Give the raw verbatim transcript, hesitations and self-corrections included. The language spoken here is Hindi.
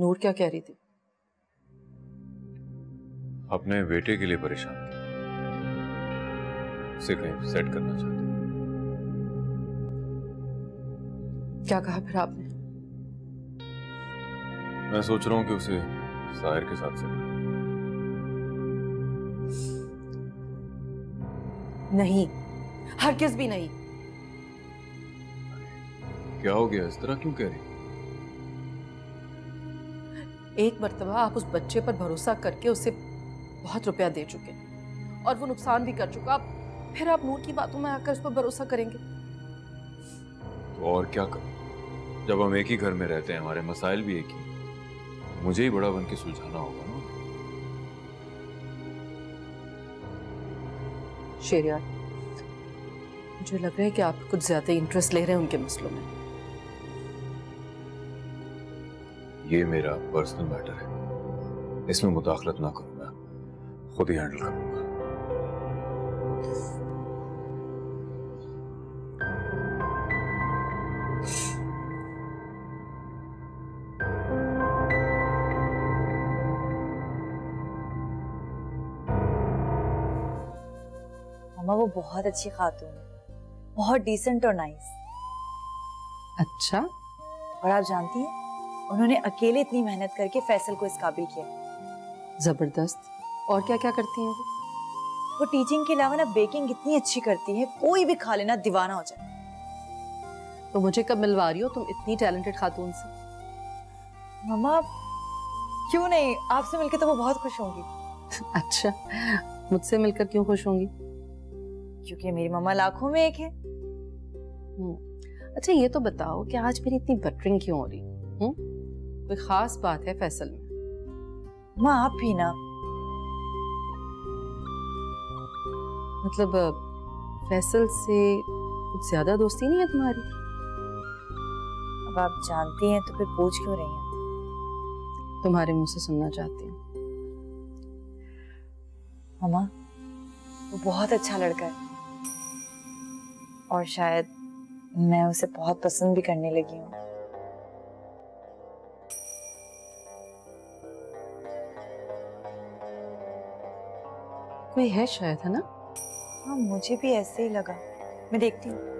नूर क्या कह रही थी? अपने बेटे के लिए परेशान थी, उसे कहीं सेट करना चाहती। क्या कहा फिर आपने? मैं सोच रहा हूं कि उसे साहिर के साथ सेट करूं। नहीं, हरगिज़ भी नहीं। क्या हो गया, इस तरह क्यों कह रही? एक मरतबा आप उस बच्चे पर भरोसा करके उसे बहुत रुपया दे चुके और वो नुकसान भी कर चुका, फिर आप नूर की बातों में आकर उस पर भरोसा करेंगे? तो और क्या करूं, जब हम एक ही घर में रहते हैं, हमारे मसाइल भी एक ही, मुझे ही बड़ा बन के सुलझाना होगा ना। शेरियार, मुझे लग रहा है कि आप कुछ ज्यादा इंटरेस्ट ले रहे हैं उनके मसलों में। ये मेरा पर्सनल मैटर है, इसमें मुदाखलत ना करूंगा, खुद ही हैंडल करूंगा। मामा, वो बहुत अच्छी खातून है, बहुत डिसेंट और नाइस। अच्छा, और आप जानती हैं उन्होंने अकेले इतनी मेहनत करके फैसल को इस काबिल किया। जबरदस्त। और क्या क्या करती हैं वो? वो टीचिंग के अलावा ना बेकिंग इतनी अच्छी करती है, कोई भी खा लेना दीवाना हो जाए। तो मुझे कब मिलवा रही हो तुम इतनी टैलेंटेड खातून से? मामा क्यों नहीं, आपसे मिलकर तो वो बहुत खुश होंगी। अच्छा, मुझसे मिलकर क्यों खुश होंगी? क्योंकि मेरी मामा लाखों में एक है। अच्छा, ये तो बताओ कि आज मेरी इतनी बटरिंग क्यों हो रही? हम्म, कोई खास बात है फैसल में? माँ, आप भी ना, मतलब फैसल से कुछ ज्यादा दोस्ती नहीं है तुम्हारी? अब आप जानती हैं तो फिर पूछ क्यों रही हैं? तुम्हारे मुंह से सुनना चाहती हूँ। मामा, वो बहुत अच्छा लड़का है और शायद मैं उसे बहुत पसंद भी करने लगी हूँ। कोई है शायद, है ना? हाँ, मुझे भी ऐसे ही लगा। मैं देखती हूँ।